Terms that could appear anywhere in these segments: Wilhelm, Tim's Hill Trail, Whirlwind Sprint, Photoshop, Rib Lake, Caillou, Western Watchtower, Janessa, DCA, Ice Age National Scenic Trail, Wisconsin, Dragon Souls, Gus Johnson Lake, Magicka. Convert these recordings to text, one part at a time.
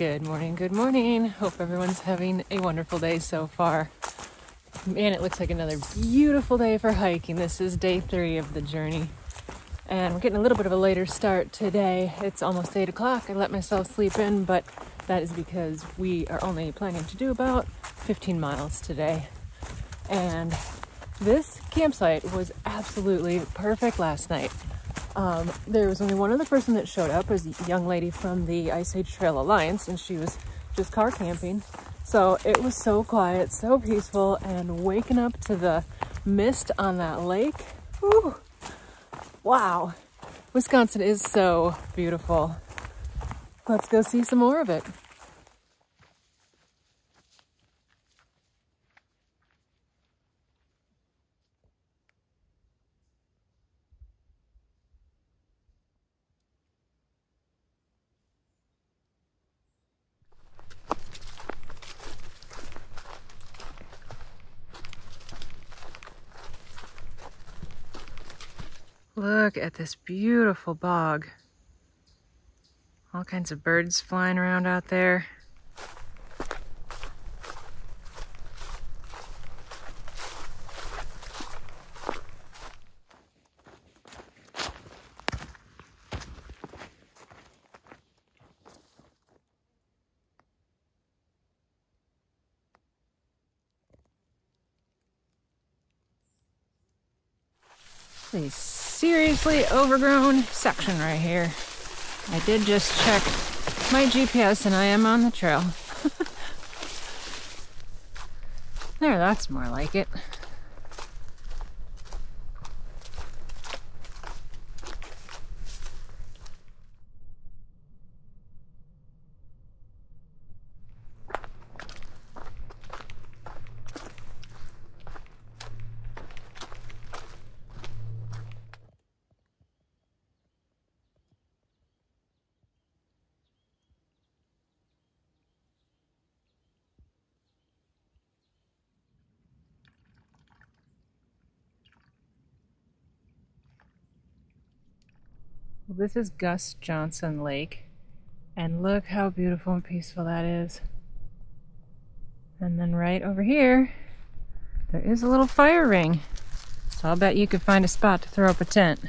Good morning, good morning. Hope everyone's having a wonderful day so far. Man, it looks like another beautiful day for hiking. This is day 3 of the journey. And we're getting a little bit of a later start today. It's almost 8 o'clock. I let myself sleep in, but that is because we are only planning to do about 15 miles today. And this campsite was absolutely perfect last night. There was only one other person that showed up. It was a young lady from the Ice Age Trail Alliance, and she was just car camping. So it was so quiet, so peaceful, and waking up to the mist on that lake. Whew. Wow. Wisconsin is so beautiful. Let's go see some more of it. Look at this beautiful bog. All kinds of birds flying around out there. Nice. Seriously overgrown section right here. I did just check my GPS and I am on the trail. There, that's more like it. Well, this is Gus Johnson Lake, and look how beautiful and peaceful that is. And then right over here, there is a little fire ring. So I'll bet you could find a spot to throw up a tent.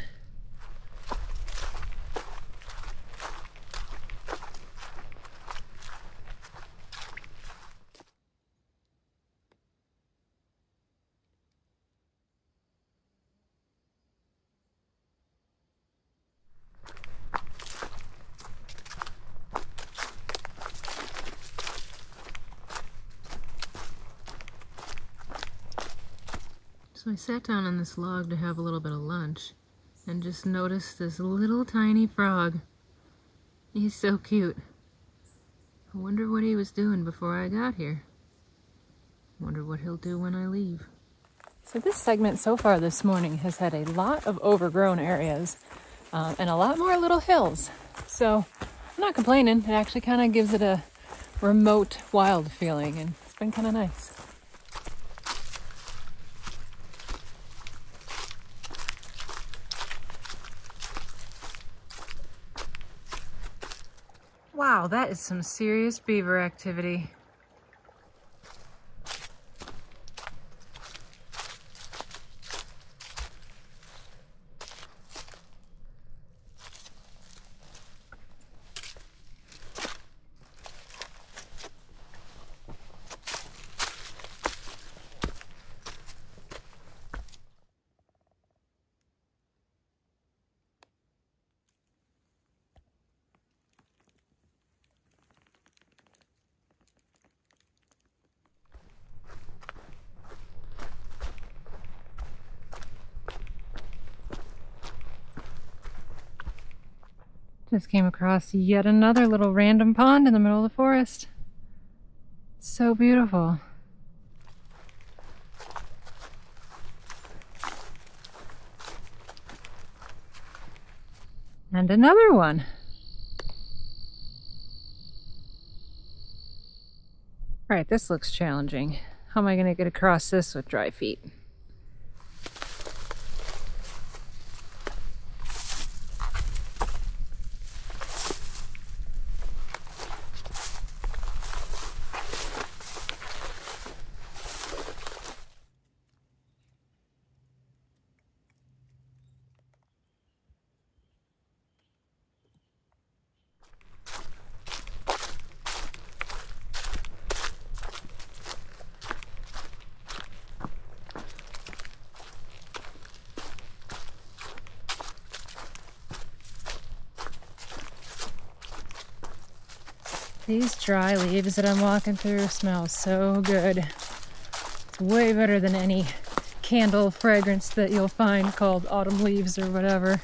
So I sat down on this log to have a little bit of lunch and just noticed this little tiny frog. He's so cute. I wonder what he was doing before I got here. Wonder what he'll do when I leave. So this segment so far this morning has had a lot of overgrown areas and a lot more little hills. So I'm not complaining. It actually kind of gives it a remote, wild feeling, and it's been kind of nice. Wow, that is some serious beaver activity. Just came across yet another little random pond in the middle of the forest. It's so beautiful. And another one. All right, this looks challenging. How am I going to get across this with dry feet? These dry leaves that I'm walking through smell so good. Way better than any candle fragrance that you'll find called autumn leaves or whatever.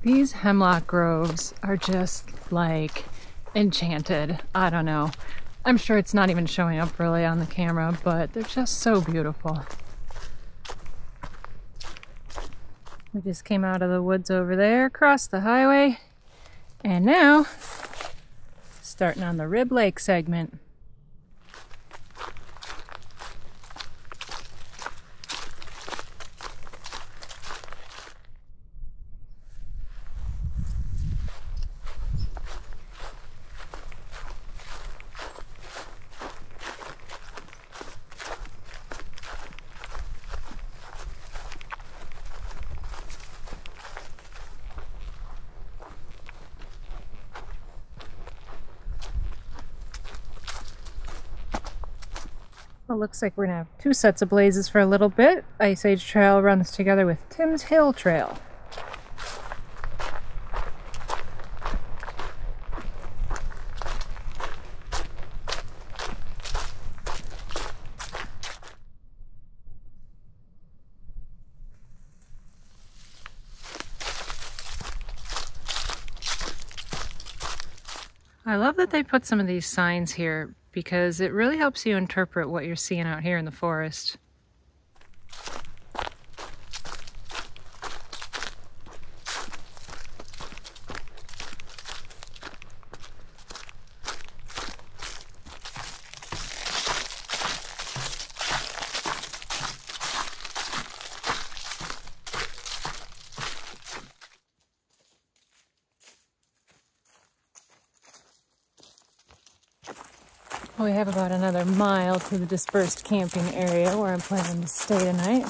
These hemlock groves are just like enchanted. I don't know. I'm sure it's not even showing up really on the camera, but they're just so beautiful. We just came out of the woods over there, across the highway, and now starting on the Rib Lake segment. Well, looks like we're gonna have two sets of blazes for a little bit. Ice Age Trail runs together with Tim's Hill Trail. I love that they put some of these signs here, because it really helps you interpret what you're seeing out here in the forest. We have about another mile to the dispersed camping area where I'm planning to stay tonight.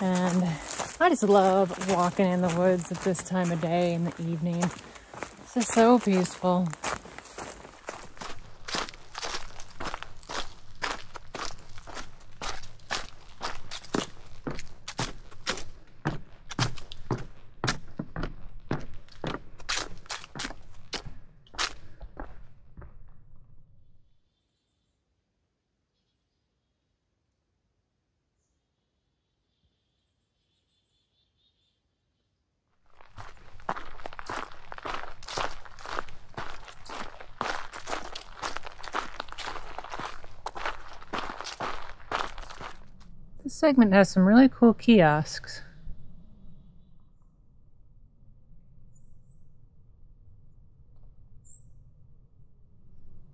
And I just love walking in the woods at this time of day in the evening. It's just so peaceful. This segment has some really cool kiosks.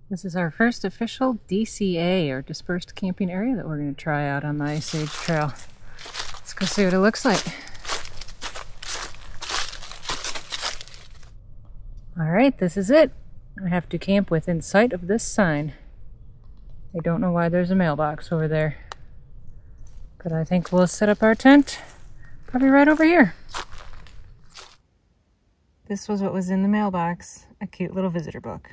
This is our first official DCA, or dispersed camping area, that we're going to try out on the Ice Age Trail. Let's go see what it looks like. Alright, this is it. I have to camp within sight of this sign. I don't know why there's a mailbox over there, but I think we'll set up our tent probably right over here. This was what was in the mailbox, a cute little visitor book.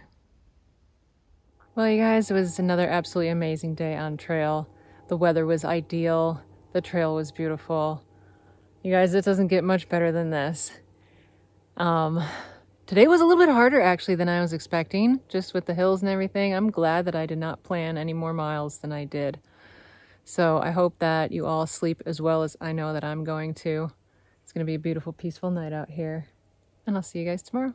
Well, you guys, it was another absolutely amazing day on trail. The weather was ideal. The trail was beautiful. You guys, it doesn't get much better than this. Today was a little bit harder actually than I was expecting, just with the hills and everything. I'm glad that I did not plan any more miles than I did. So I hope that you all sleep as well as I know that I'm going to. It's going to be a beautiful, peaceful night out here, and I'll see you guys tomorrow.